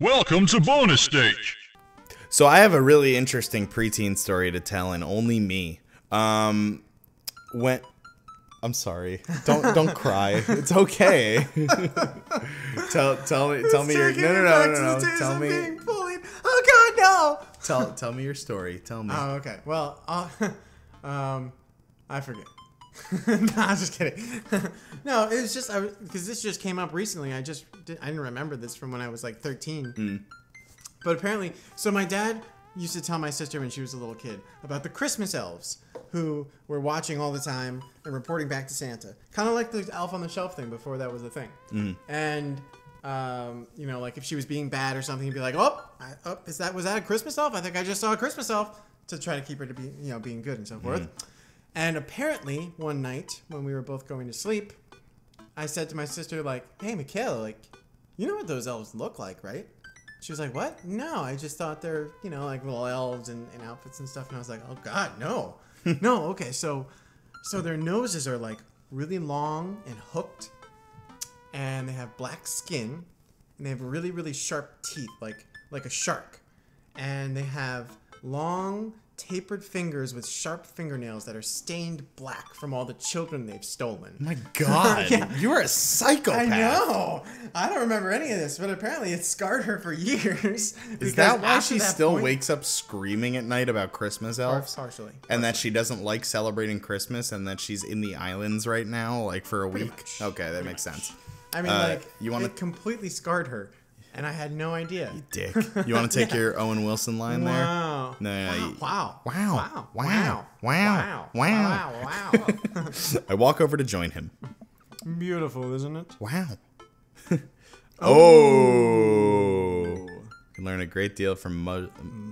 Welcome to Bonus Stage! So I have a really interesting preteen story to tell, and only me. I'm sorry. Don't cry. It's okay. tell me your no. Tell me. Oh God, no! Tell me your story. Tell me. Oh, okay. Well, I forget. No, I'm just kidding. No, it was just because this just came up recently. I didn't remember this from when I was like 13. Mm. But apparently, so my dad used to tell my sister when she was a little kid about the Christmas elves who were watching all the time and reporting back to Santa, kind of like the Elf on the Shelf thing before that was a thing. Mm. And you know, like if she was being bad or something, he'd be like, "Oh, was that a Christmas elf? I think I just saw a Christmas elf," to try to keep her to be, you know, being good and so forth. And apparently, one night, when we were both going to sleep, I said to my sister, like, "Hey, Michaela, like, you know what those elves look like, right?" She was like, "What? No, I just thought they're, you know, like little elves and outfits and stuff." And I was like, "Oh, God, no." No, okay, so their noses are, like, really long and hooked, and they have black skin, and they have really, really sharp teeth, like a shark. And they have long, tapered fingers with sharp fingernails that are stained black from all the children they've stolen. My God, yeah. You're a psychopath. I know. I don't remember any of this, but apparently it scarred her for years. Is that why she still wakes up screaming at night about Christmas elves? Partially. And that she doesn't like celebrating Christmas and that she's in the islands right now, like for a week? Okay, that makes sense. I mean, like, it completely scarred her. And I had no idea. You dick. You want to take your Owen Wilson line there? Wow. No. Wow. Wow. Wow. Wow. Wow. Wow. Wow. Wow. I walk over to join him. Beautiful, isn't it? Wow. Oh. You can learn a great deal from...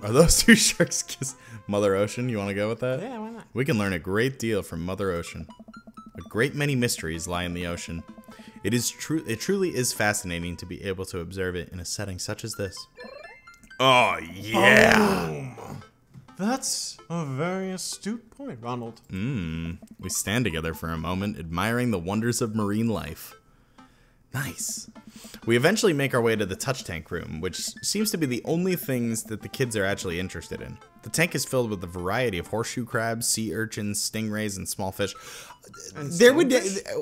Are those two sharks kiss? Mother Ocean? You want to go with that? Yeah, why not? We can learn a great deal from Mother Ocean. A great many mysteries lie in the ocean. It truly is fascinating to be able to observe it in a setting such as this. Oh, yeah! Oh, that's a very astute point, Ronald. We stand together for a moment, admiring the wonders of marine life. Nice. We eventually make our way to the touch tank room, which seems to be the only things that the kids are actually interested in. The tank is filled with a variety of horseshoe crabs, sea urchins, stingrays, and small fish. And there would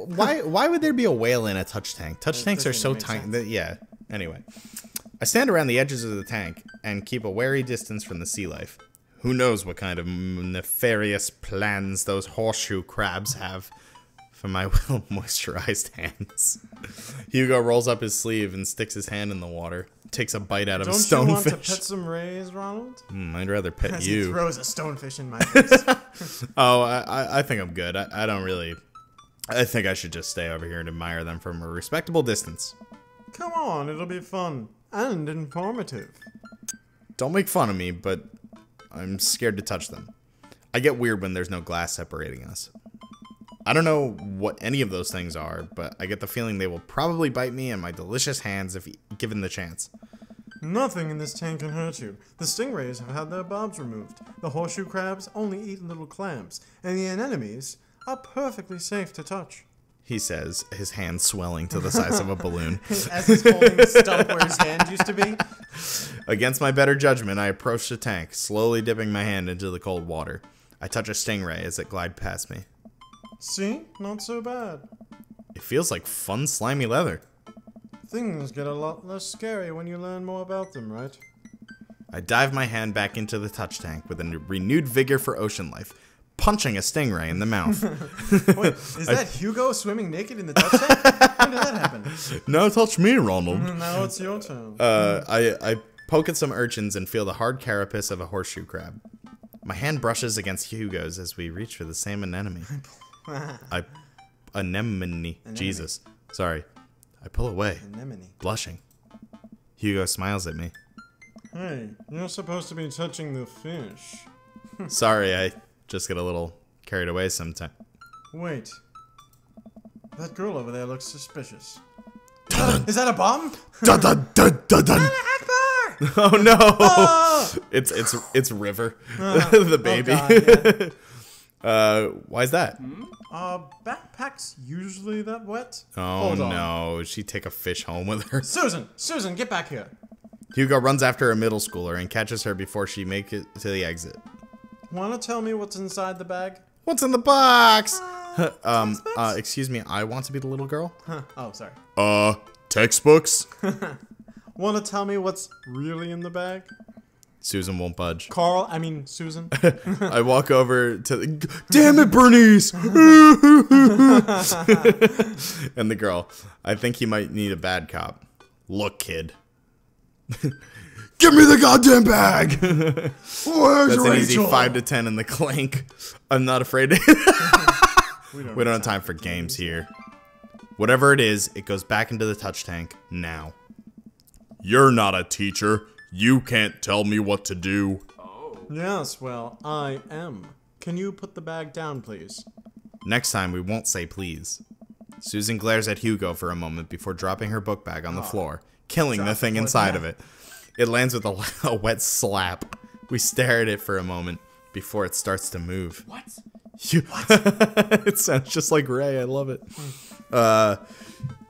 why would there be a whale in a touch tank? Touch tanks are so tiny. Yeah. Anyway, I stand around the edges of the tank and keep a wary distance from the sea life. Who knows what kind of nefarious plans those horseshoe crabs have? For my well-moisturized hands. Hugo rolls up his sleeve and sticks his hand in the water. Takes a bite out of a stonefish. Don't you want to pet some rays, Ronald? I'd rather pet you. He throws a stonefish in my face. Oh, I think I'm good. I don't really... I think I should just stay over here and admire them from a respectable distance. Come on, it'll be fun. And informative. Don't make fun of me, but I'm scared to touch them. I get weird when there's no glass separating us. I don't know what any of those things are, but I get the feeling they will probably bite me in my delicious hands if given the chance. Nothing in this tank can hurt you. The stingrays have had their barbs removed. The horseshoe crabs only eat little clams, and the anemones are perfectly safe to touch. He says, his hand swelling to the size of a balloon. As he's holding the stump where his hand used to be. Against my better judgment, I approach the tank, slowly dipping my hand into the cold water. I touch a stingray as it glides past me. See? Not so bad. It feels like fun, slimy leather. Things get a lot less scary when you learn more about them, right? I dive my hand back into the touch tank with a renewed vigor for ocean life, punching a stingray in the mouth. Wait, is that Hugo swimming naked in the touch tank? When did that happen? Now touch me, Ronald. Now it's your turn. I poke at some urchins and feel the hard carapace of a horseshoe crab. My hand brushes against Hugo's as we reach for the same anemone. Anemone. Jesus. Sorry. I pull away. Anemone. Blushing. Hugo smiles at me. Hey, you're supposed to be touching the fish. Sorry, I just get a little carried away sometimes. Wait. That girl over there looks suspicious. Is that a bomb? Oh no! Oh! It's River. The baby. Oh, God, yeah. Why is that? Backpack's usually that wet. Oh no, she'd take a fish home with her. Susan! Susan, get back here! Hugo runs after a middle schooler and catches her before she makes it to the exit. Wanna tell me what's inside the bag? What's in the box? Excuse me, I want to be the little girl. Huh. Oh, sorry. Textbooks? Wanna tell me what's really in the bag? Susan won't budge. Carl, I mean, Susan. I walk over to the... Damn it, Bernice! And the girl, I think he might need a bad cop. Look, kid. Give me the goddamn bag! Where's That's Rachel? An easy 5 to 10 in the clank. I'm not afraid to... we don't have time for games here. Whatever it is, it goes back into the touch tank now. You're not a teacher. You can't tell me what to do. Oh. Yes, well, I am. Can you put the bag down, please? Next time, we won't say please. Susan glares at Hugo for a moment before dropping her book bag on the floor, killing the thing inside of it. It lands with a wet slap. We stare at it for a moment before it starts to move. What? It sounds just like Ray. I love it.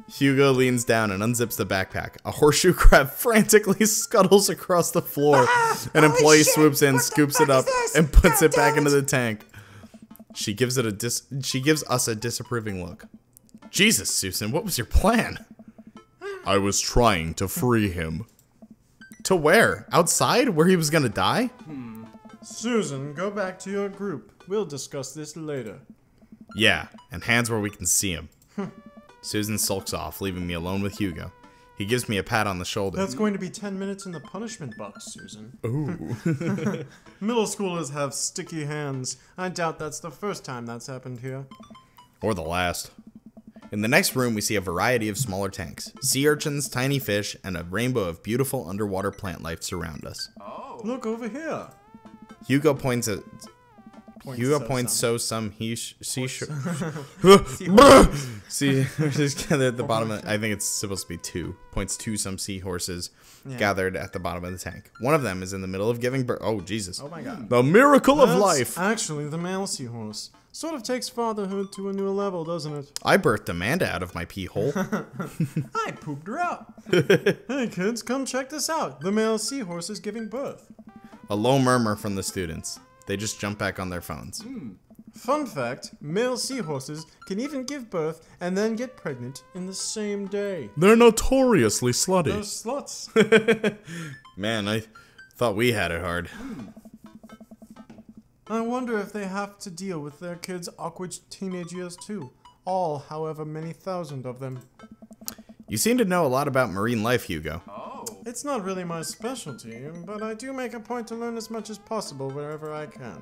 Hugo leans down and unzips the backpack. A horseshoe crab frantically scuttles across the floor. An employee swoops in, scoops it up, and puts it back into the tank. She gives it a She gives us a disapproving look. Jesus, Susan, what was your plan? I was trying to free him. To where? Outside? Where he was gonna die? Hmm. Susan, go back to your group. We'll discuss this later. Yeah, and hands where we can see him. Susan sulks off, leaving me alone with Hugo. He gives me a pat on the shoulder. That's going to be 10 minutes in the punishment box, Susan. Ooh. Middle schoolers have sticky hands. I doubt that's the first time that's happened here. Or the last. In the next room, we see a variety of smaller tanks. Sea urchins, tiny fish, and a rainbow of beautiful underwater plant life surround us. Oh. Look over here. Hugo points at... Hugo points so some seashore. Seahorses gathered at the bottom of the, I think it's supposed to be two. Points to some seahorses gathered at the bottom of the tank. One of them is in the middle of giving birth. Oh, Jesus. Oh, my God. The miracle of life. Actually, the male seahorse. Sort of takes fatherhood to a new level, doesn't it? I birthed Amanda out of my pee hole. I pooped her out. Hey, kids, come check this out. The male seahorse is giving birth. A low murmur from the students. They just jump back on their phones. Mm. Fun fact, male seahorses can even give birth and then get pregnant in the same day. They're notoriously slutty. They're sluts. Man, I thought we had it hard. I wonder if they have to deal with their kids' awkward teenage years too. All, however many thousand of them. You seem to know a lot about marine life, Hugo. Oh. It's not really my specialty, but I do make a point to learn as much as possible wherever I can.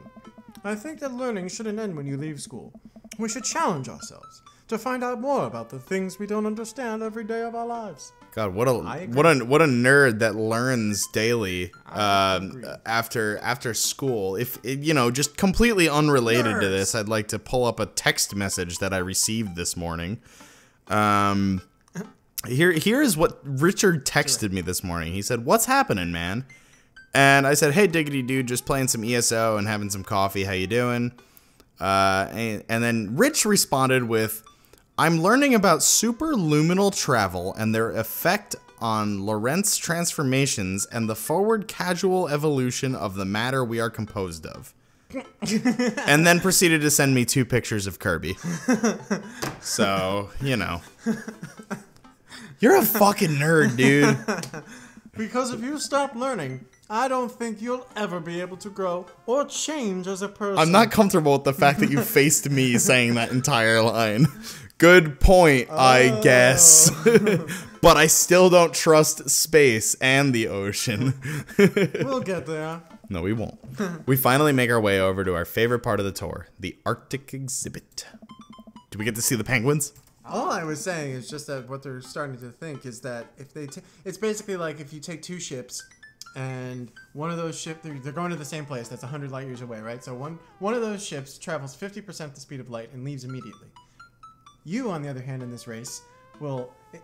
I think that learning shouldn't end when you leave school. We should challenge ourselves to find out more about the things we don't understand every day of our lives. God, what a nerd that learns daily after school. If it, you know, just completely unrelated to this, I'd like to pull up a text message that I received this morning. Here is what Richard texted me this morning. He said, "What's happening, man?" And I said, "Hey, diggity dude, just playing some ESO and having some coffee. How you doing?" And then Rich responded with, "I'm learning about superluminal travel and their effect on Lorentz transformations and the forward causal evolution of the matter we are composed of." And then proceeded to send me 2 pictures of Kirby. So, you know. You're a fucking nerd, dude. Because if you stop learning, I don't think you'll ever be able to grow or change as a person. I'm not comfortable with the fact that you faced me saying that entire line. Good point, I guess. But I still don't trust space and the ocean. We'll get there. No, we won't. We finally make our way over to our favorite part of the tour, the Arctic exhibit. Do we get to see the penguins? All I was saying is just that what they're starting to think is that if they it's basically like if you take 2 ships and one of those ships, they're going to the same place that's 100 light years away, right? So one of those ships travels 50% the speed of light and leaves immediately. You, on the other hand, in this race,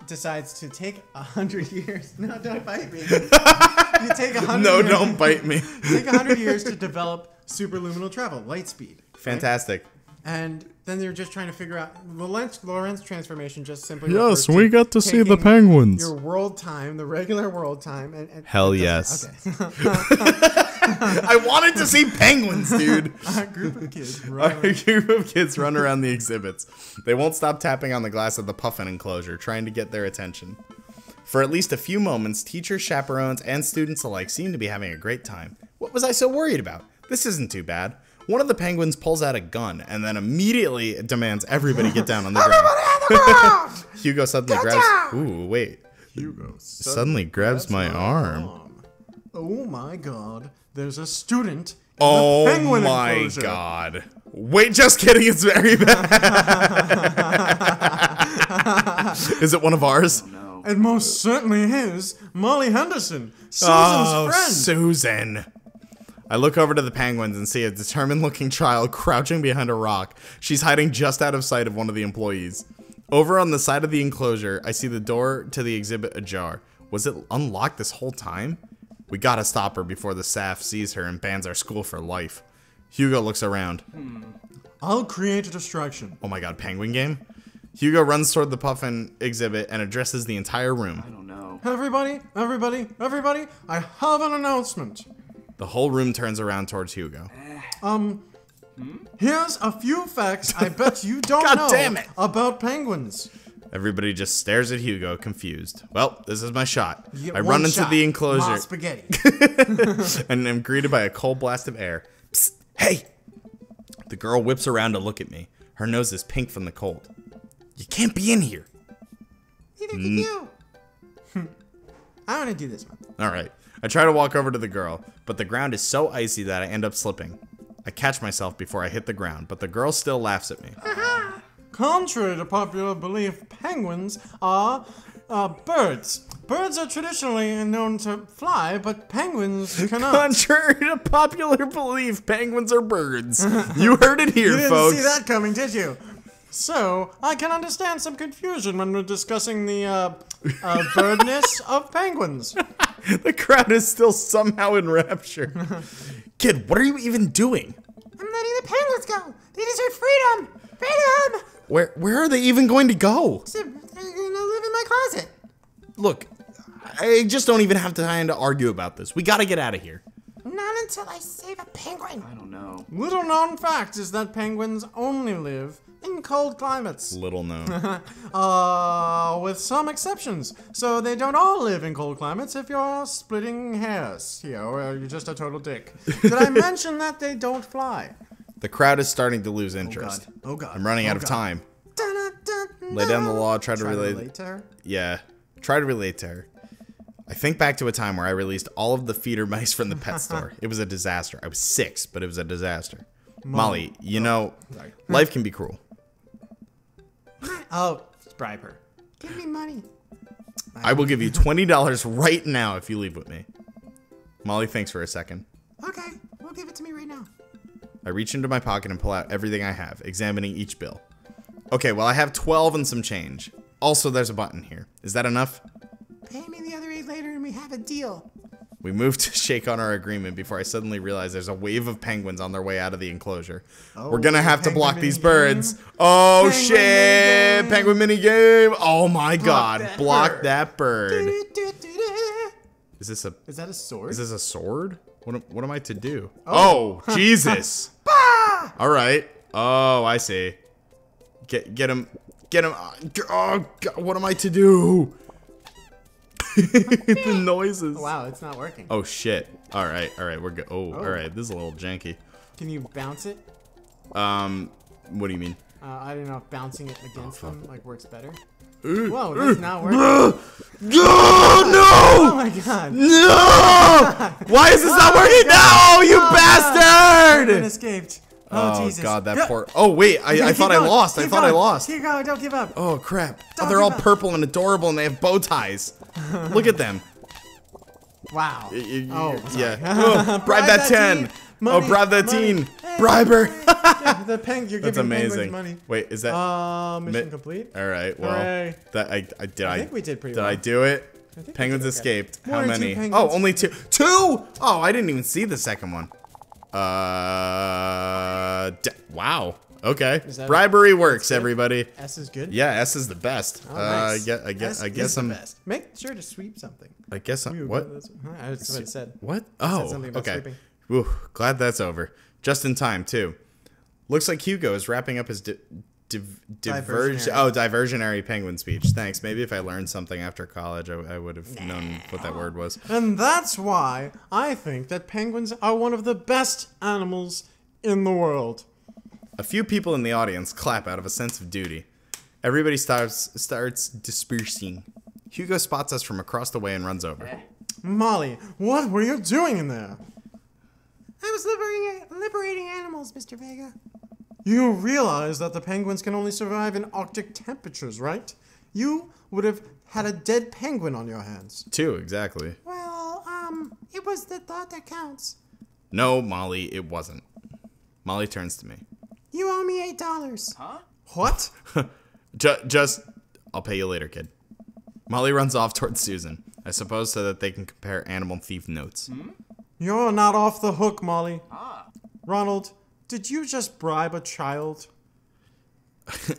decides to take 100 years. No, don't bite me. You take 100 No, years, don't bite me. Take 100 years to develop superluminal travel, light speed. Fantastic. Right? And then they're just trying to figure out the Lorentz transformation. Just simply. Yes, we got to see the penguins. Your world time, the regular world time, and hell yes. Okay. I wanted to see penguins, dude. A group of kids run around the exhibits. They won't stop tapping on the glass of the puffin enclosure, trying to get their attention. For at least a few moments, teachers, chaperones, and students alike seem to be having a great time. What was I so worried about? This isn't too bad. One of the penguins pulls out a gun and then immediately demands everybody get down on the ground. Hugo suddenly grabs... Ooh, wait. Hugo suddenly grabs my arm. Oh my god. There's a student in the penguin enclosure. Oh my god. Wait, just kidding. It's very bad. Is it one of ours? No. It most certainly is. Molly Henderson, Susan's friend. Susan. I look over to the penguins and see a determined-looking child crouching behind a rock. She's hiding just out of sight of one of the employees. Over on the side of the enclosure, I see the door to the exhibit ajar. Was it unlocked this whole time? We gotta stop her before the SAF sees her and bans our school for life. Hugo looks around. I'll create a distraction. Oh my god, penguin game? Hugo runs toward the puffin exhibit and addresses the entire room. I don't know. Everybody, everybody, everybody, I have an announcement. The whole room turns around towards Hugo. Here's a few facts I bet you don't know about penguins. Everybody just stares at Hugo, confused. Well, this is my shot. I run into the enclosure. Spaghetti. And I'm greeted by a cold blast of air. Psst, hey! The girl whips around to look at me. Her nose is pink from the cold. You can't be in here. Neither can you. I want to do this one. All right. I try to walk over to the girl, but the ground is so icy that I end up slipping. I catch myself before I hit the ground, but the girl still laughs at me. Contrary to popular belief, penguins are birds. Birds are traditionally known to fly, but penguins cannot. Contrary to popular belief, penguins are birds. You heard it here, folks. You didn't see that coming, did you? So, I can understand some confusion when we're discussing the birdness of penguins. The crowd is still somehow in rapture. Kid, what are you even doing? I'm letting the penguins go. They deserve freedom. Freedom! Where are they even going to go? They're going to live in my closet. Look, I just don't even have time to argue about this. We got to get out of here. Not until I save a penguin. I don't know. Little known fact is that penguins only live in cold climates. Little known. With some exceptions. So they don't all live in cold climates if you're splitting hairs here, or you're just a total dick. Did I mention that they don't fly? The crowd is starting to lose interest. Oh god. Oh god. I'm running out of time. Lay down the law, try to relate to her? Yeah. Try to relate to her. I think back to a time where I released all of the feeder mice from the pet store. It was a disaster. I was 6, but it was a disaster. Molly, you know, life can be cruel. Oh, bribe her. Give me money. I will give you $20 right now if you leave with me. Molly thinks for a second. Okay, well, give it to me right now. I reach into my pocket and pull out everything I have, examining each bill. Okay, well, I have 12 and some change. Also, there's a button here. Is that enough? Pay me the other 8 later and we have a deal. We move to shake on our agreement before I suddenly realize there's a wave of penguins on their way out of the enclosure. Oh, we're gonna have to block these birds. Oh shit! Penguin mini game. Oh my god! Block that bird. Is this a? Is that a sword? Is this a sword? What am I to do? Oh, Jesus! All right. Oh, I see. Get him! Get him! Oh god! What am I to do? The noises. Wow, it's not working. Oh shit! All right, we're good. Oh, all right, this is a little janky. Can you bounce it? What do you mean? I don't know if bouncing it against them like works better. Whoa, that's not working. Oh my god! No! Why is this not working? No, you bastard! Penguin escaped. Oh Jesus. God, that poor. Oh wait, I thought I lost. I thought I lost. Here you go. Don't give up. Oh crap! Oh, they're all purple and adorable, and they have bow ties. Look at them. Wow. Oh, yeah. Oh, bribe that 10. Money, oh, bribe that teen. Hey, briber. The penguin. You're giving penguins money. Wait, is that mission complete? All right. Well, that I think we did pretty well. Did I do it? Penguins escaped. How many? Oh, only 2. 2? Oh, I didn't even see the second one. Wow. Okay. Bribery works, everybody. S is good? Yeah, S is the best. Oh, nice. I guess I'm the best. Make sure to sweep something. I guess I'm... What? That's what I said. What? Oh, said about okay. Sweeping. Ooh, glad that's over. Just in time, too. Looks like Hugo is wrapping up his... diversionary penguin speech. Thanks. Maybe if I learned something after college, I would have known what that word was. And that's why I think that penguins are one of the best animals in the world. A few people in the audience clap out of a sense of duty. Everybody starts dispersing. Hugo spots us from across the way and runs over. Molly, what were you doing in there? I was liberating animals, Mr. Vega. You realize that the penguins can only survive in Arctic temperatures, right? You would have had a dead penguin on your hands. Two, exactly. Well, it was the thought that counts. No, Molly, it wasn't. Molly turns to me. You owe me $8. Huh? What? Just, I'll pay you later, kid. Molly runs off towards Susan, I suppose so that they can compare animal thief notes. Hmm? You're not off the hook, Molly. Ah. Ronald... Did you just bribe a child? I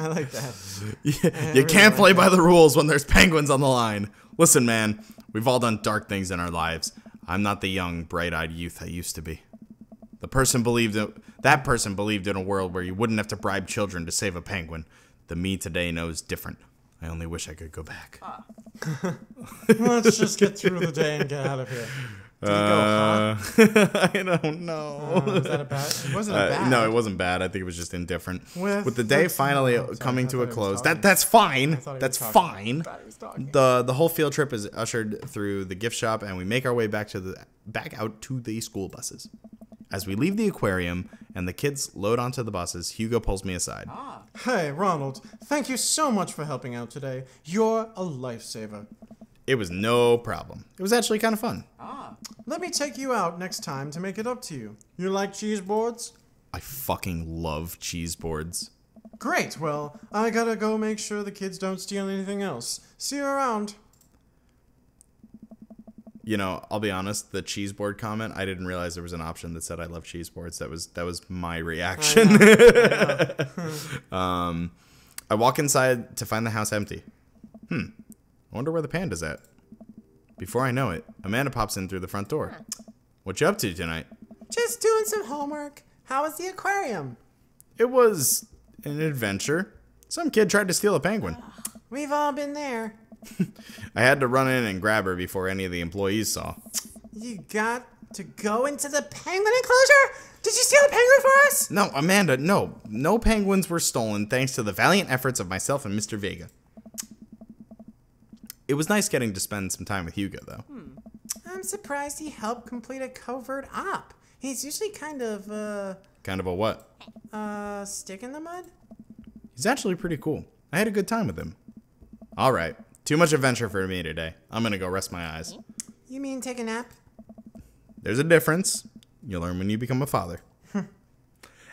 like that. You can't play by the rules when there's penguins on the line. Listen, man, we've all done dark things in our lives. I'm not the young, bright-eyed youth I used to be. That person believed in a world where you wouldn't have to bribe children to save a penguin. The me today knows different. I only wish I could go back. Let's just get through the day and get out of here. Did it go hot? I don't know. Was that a bad? It wasn't a bad. No, it wasn't bad. I think it was just indifferent. With the day finally coming to a close. That's fine. That's fine. The whole field trip is ushered through the gift shop, and we make our way back out to the school buses. As we leave the aquarium and the kids load onto the buses, Hugo pulls me aside. Hey, Ronald. Thank you so much for helping out today. You're a lifesaver. It was no problem. It was actually kind of fun. Let me take you out next time to make it up to you. You like cheese boards? I fucking love cheese boards. Great. Well, I gotta go make sure the kids don't steal anything else. See you around. You know, I'll be honest, the cheese board comment, I didn't realize there was an option that said I love cheese boards. That was my reaction. I know. I walk inside to find the house empty. I wonder where the panda's at. Before I know it, Amanda pops in through the front door. What you up to tonight? Just doing some homework. How was the aquarium? It was an adventure. Some kid tried to steal a penguin. We've all been there. I had to run in and grab her before any of the employees saw. You got to go into the penguin enclosure? Did you steal a penguin for us? No, Amanda, no. No penguins were stolen thanks to the valiant efforts of myself and Mr. Vega. It was nice getting to spend some time with Hugo, though. I'm surprised he helped complete a covert op. He's usually kind of a what? Stick in the mud? He's actually pretty cool. I had a good time with him. All right. Too much adventure for me today. I'm going to go rest my eyes. You mean take a nap? There's a difference. You learn when you become a father.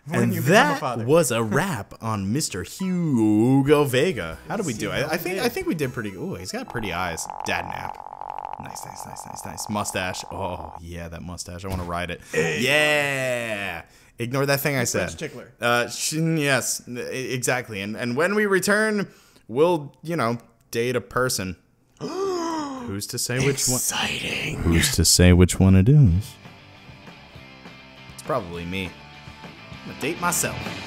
And that was a wrap on Mr. Hugo Vega. How did we do? I think we did pretty good. Ooh, he's got pretty eyes. Dad nap. Nice. Mustache. Oh, yeah, that mustache. I want to ride it. Yeah. Ignore that thing I said. Yes, exactly. And when we return, we'll, you know, date a person. Who's to say which one? Exciting. Who's to say which one it is? It's probably me. I'm gonna date myself.